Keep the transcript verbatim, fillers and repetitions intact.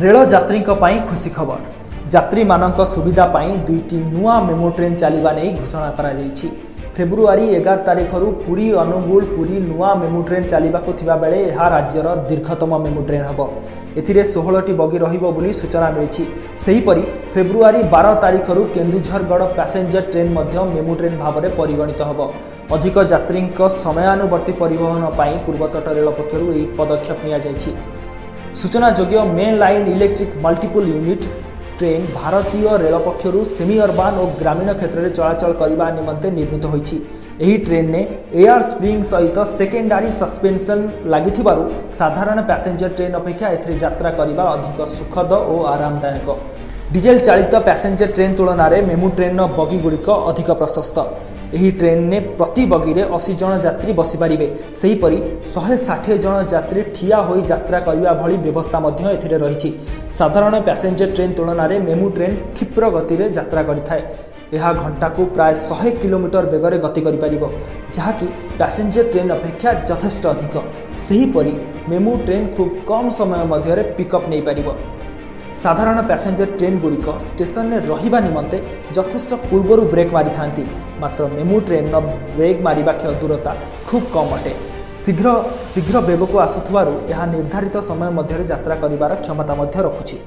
Rail यात्री खुशी खबर यात्री मानक सुविधा पाई दुईटी नुआ मेमो ट्रेन चलवा नहीं घोषणा कराई। फेब्रुआरी एगार तारिखर पुरी अनुगुल पुरी नुआ मेमो ट्रेन चलवाक बेले यह राज्यर दीर्घतम मेमो ट्रेन हे। ए सोहलटी बगी रही सूचना मिली। सेहीपरी फेब्रुआरी बार तारिखर Kendujhargarh passenger train memo train भाव में परिगणित हे। अधिक यात्री समयानुवर्ती परिवहन पर पूर्वतट रेल पक्षर यह पदक्षेप नि। सूचनाजोग्य main line electric multiple unit train भारतीय रेल पक्षर सेमी अर्बान और ग्रामीण क्षेत्र में चलाचल करने निमंते निर्मित होती। यही ट्रेन ने एयर स्प्रिंग सहित सेकेंडरी सस्पेंशन लगी साधारण पैसेंजर ट्रेन अपेक्षा एथरे यात्रा करने अधिक सुखद और आरामदायक। डीजेल चालित पैसेंजर ट्रेन तुलन में मेमू ट्रेन बगीगुड़िक अधिक प्रशस्त। यही ट्रेन ने प्रति बगी में अशी जन यात्री बसीपारे। सेहीपरी शहे षाठिए जन यात्री ठिया होई यात्रा करने भली व्यवस्था एथिरे रही। साधारण पैसेंजर ट्रेन तुलन में मेमू ट्रेन क्षिप्र गति में यात्रा करिथाए। यह घंटा को प्राय शहे किलोमीटर वेगर गति करिपारिबो जहाँकि पैसेंजर ट्रेन अपेक्षा यथेष्ट अधिक। सेहीपरी मेमू ट्रेन खूब कम समय मध्यरे पिकअप नहीं पारिबो। साधारण पैसेंजर ट्रेन गुड़िक स्टेशन में रहा निमंते यथेष्ट पूर्वर ब्रेक मारी थांती, मात्र मेमू ट्रेन ब्रेक मार्के दूरता खूब कम अटे। शीघ्र शीघ्र बेग को आसुथवारु यह निर्धारित समय मध्यरे यात्रा करिबार क्षमता रखुची।